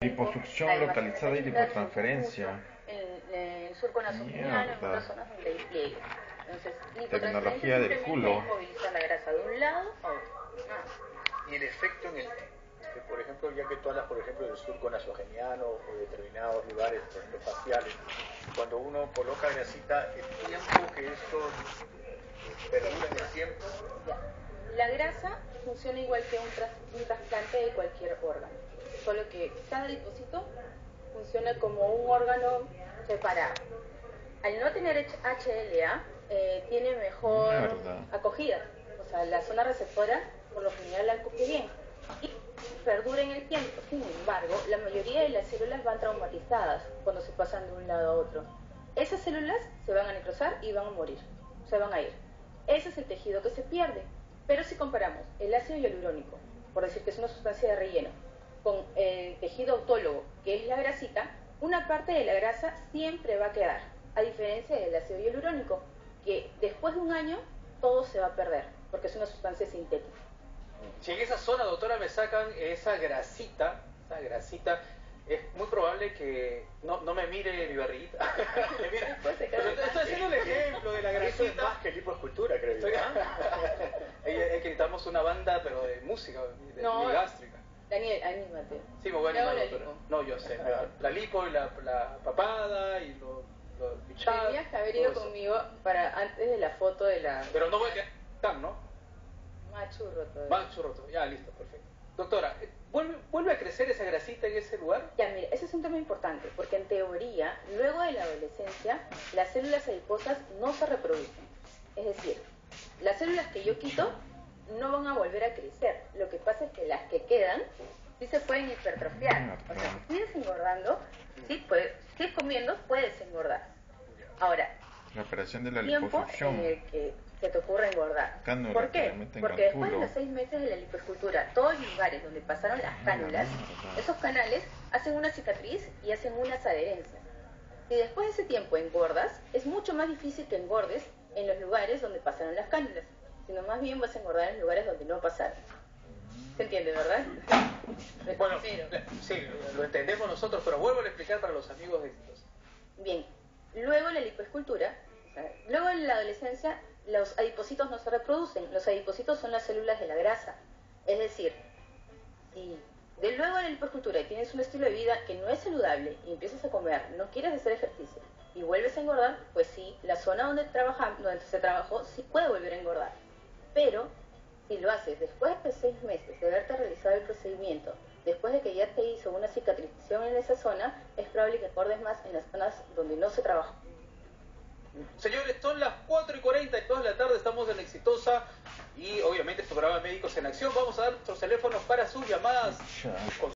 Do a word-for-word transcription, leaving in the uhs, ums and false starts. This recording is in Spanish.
Liposucción localizada y lipotransferencia. El, el surco nasogeniano en dos zonas donde hay pliegue. Entonces, tecnología del culo. La grasa de un lado a otro. Ah. Y el efecto en el... Que, por ejemplo, ya que tú hablas, por ejemplo, del surco nasogeniano o determinados lugares, por ejemplo, faciales, cuando uno coloca grasita, el tiempo que esto perdura en el tiempo... La grasa funciona igual que un, tras, un trasplante de cualquier órgano, solo que cada adipocito funciona como un órgano separado. Al no tener H L A, eh, tiene mejor Mierda. acogida, o sea, la zona receptora por lo general la acoge bien y perdura en el tiempo. Sin embargo, la mayoría de las células van traumatizadas cuando se pasan de un lado a otro. Esas células se van a necrosar y van a morir, se van a ir. Ese es el tejido que se pierde. Pero si comparamos el ácido hialurónico, por decir que es una sustancia de relleno, con el tejido autólogo, que es la grasita, una parte de la grasa siempre va a quedar, a diferencia del ácido hialurónico, que después de un año todo se va a perder, porque es una sustancia sintética. Si en esa zona, doctora, me sacan esa grasita, esa grasita, es muy probable que no, no me mire mi barriguita. Mira, estoy haciendo el ejemplo de la grasita. Eso es más que tipo de escultura, creo yo. Es que necesitamos una banda, pero de música, de no, migástrica. Daniel, anímate. Sí, me voy a animar, doctora. No, yo sé. La lipo y la, la papada y los lo bichados. Deberías haber ido conmigo para antes de la foto de la... Pero no voy a quedar, ¿no? Más churro todavía. Más churro todavía. Ya, listo, perfecto. Doctora, ¿vuelve, ¿vuelve a crecer esa grasita en ese lugar? Ya, mira, ese es un tema importante, porque en teoría, luego de la adolescencia, las células adiposas no se reproducen. Es decir, las células que yo quito no van a volver a crecer. Lo que pasa es que las que quedan sí se pueden hipertrofiar. O sea, si sigues engordando, sí puedes, si sigues comiendo, puedes engordar. Ahora, la operación de la liposucción, en el que se te ocurre engordar. Cánula. ¿Por qué? Porque después de los seis meses de la lipoescultura, todos los lugares donde pasaron las cánulas, esos canales hacen una cicatriz y hacen unas adherencias. Si después de ese tiempo engordas, es mucho más difícil que engordes en los lugares donde pasaron las cánulas, sino más bien vas a engordar en lugares donde no pasaron. ¿Se entiende, verdad? Bueno, sí, lo entendemos nosotros, pero vuelvo a explicar para los amigos de estos. Bien, luego la lipoescultura, o sea, luego en la adolescencia, los adipocitos no se reproducen. Los adipocitos son las células de la grasa. Es decir, si de luego de la lipoescultura tienes un estilo de vida que no es saludable y empiezas a comer, no quieres hacer ejercicio y vuelves a engordar, pues sí, la zona donde, trabaja, donde se trabajó sí puede volver a engordar. Pero si lo haces después de seis meses de haberte realizado el procedimiento, después de que ya te hizo una cicatrización en esa zona, es probable que engordes más en las zonas donde no se trabajó. Señores, son las cuatro y cuarenta y dos de la tarde, estamos en Exitosa y obviamente este programa Médicos en Acción. Vamos a dar nuestros teléfonos para sus llamadas.